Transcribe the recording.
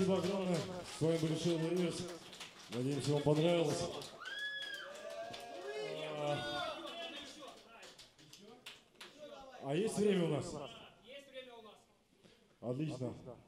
Спасибо огромное. С вами был Shallow Rivers. Надеемся, вам понравилось. А есть время у нас? Есть время у нас. Отлично.